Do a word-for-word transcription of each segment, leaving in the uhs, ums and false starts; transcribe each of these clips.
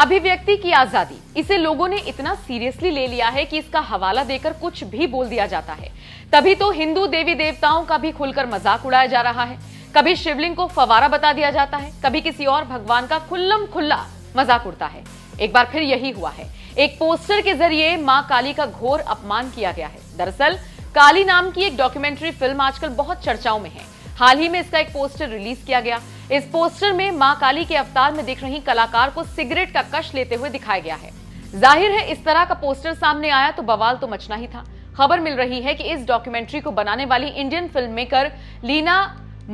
अभिव्यक्ति की आजादी, इसे लोगों ने इतना सीरियसली ले लिया है कि इसका हवाला देकर कुछ भी बोल दिया जाता है। तभी तो हिंदू देवी देवताओं का भी खुलकर मजाक उड़ाया जा रहा है। कभी शिवलिंग को फवारा बता दिया जाता है, कभी किसी और भगवान का खुल्लम खुल्ला मजाक उड़ता है। एक बार फिर यही हुआ है, एक पोस्टर के जरिए मां काली का घोर अपमान किया गया है। दरअसल काली नाम की एक डॉक्यूमेंट्री फिल्म आजकल बहुत चर्चाओं में है। हाल ही में इसका एक पोस्टर रिलीज किया गया। इस पोस्टर में मां काली के अवतार में दिख रही कलाकार को सिगरेट का कश लेते हुए दिखाया गया है। जाहिर है इस तरह का पोस्टर सामने आया तो बवाल तो मचना ही था। खबर मिल रही है कि इस डॉक्यूमेंट्री को बनाने वाली Indian film maker Leena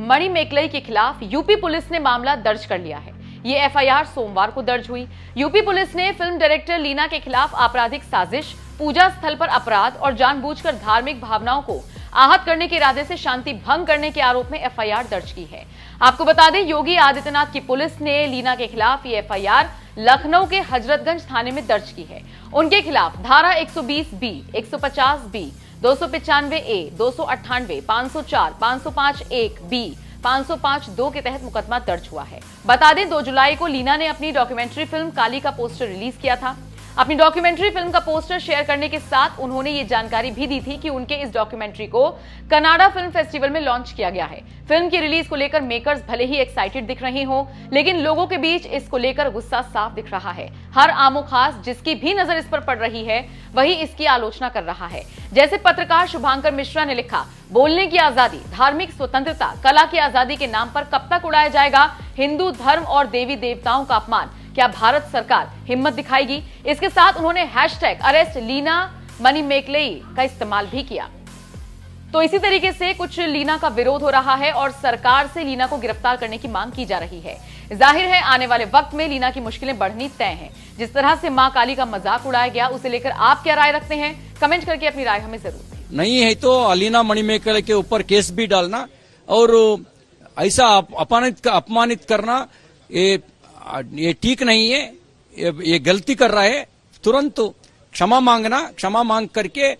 Manimekalai के खिलाफ यूपी पुलिस ने मामला दर्ज कर लिया है। ये एफ आई आर सोमवार को दर्ज हुई। यूपी पुलिस ने फिल्म डायरेक्टर लीना के खिलाफ आपराधिक साजिश, पूजा स्थल पर अपराध और जानबूझकर धार्मिक भावनाओं को आहत करने के इरादे से शांति भंग करने के आरोप में एफ आई आर दर्ज की है। आपको बता दें, योगी आदित्यनाथ की पुलिस ने लीना के खिलाफ ये एफ आई आर लखनऊ के हजरतगंज थाने में दर्ज की है। उनके खिलाफ धारा एक सौ बीस बी, एक सौ पचास बी, दो सौ पचानवे ए, दो सौ अट्ठानवे, पाँच सौ चार, पाँच सौ पाँच एक बी, पाँच सौ पाँच दो के तहत मुकदमा दर्ज हुआ है। बता दें, दो जुलाई को लीना ने अपनी डॉक्यूमेंट्री फिल्म काली का पोस्टर रिलीज किया था। अपनी डॉक्यूमेंट्री फिल्म का पोस्टर शेयर करने के साथ उन्होंने ये जानकारी भी दी थी कि उनके इस डॉक्यूमेंट्री को कनाडा फिल्म फेस्टिवल में लॉन्च किया गया है। फिल्म की रिलीज को लेकर मेकर्स भले ही एक्साइटेड दिख रहे हों, लेकिन लोगों के बीच इसको लेकर गुस्सा साफ दिख रहा है। हर आमो खास जिसकी भी नजर इस पर पड़ रही है वही इसकी आलोचना कर रहा है। जैसे पत्रकार शुभांकर मिश्रा ने लिखा, बोलने की आजादी, धार्मिक स्वतंत्रता, कला की आजादी के नाम पर कब तक उड़ाया जाएगा हिंदू धर्म और देवी देवताओं का अपमान? क्या भारत सरकार हिम्मत दिखाएगी? इसके साथ उन्होंने हैशटैग अरेस्ट लीना मणिमेकलई का इस्तेमाल भी किया। तो इसी तरीके से कुछ लीना का विरोध हो रहा है और सरकार से लीना को गिरफ्तार करने की मांग की जा रही है। जाहिर है आने वाले वक्त में लीना की मुश्किलें बढ़नी तय हैं। जिस तरह से मां काली का मजाक उड़ाया गया, उसे लेकर आप क्या राय रखते हैं? कमेंट करके अपनी राय हमें जरूर। नहीं है तो लीना मणिमेकलई के ऊपर केस भी डालना और ऐसा अपमानित अपमानित करना ये ये ठीक नहीं है। ये, ये गलती कर रहा है। तुरंत क्षमा मांगना, क्षमा मांग करके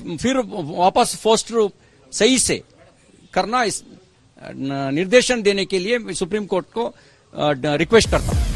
फिर वापस पोस्टर सही से करना, इस निर्देशन देने के लिए सुप्रीम कोर्ट को रिक्वेस्ट करता हूं।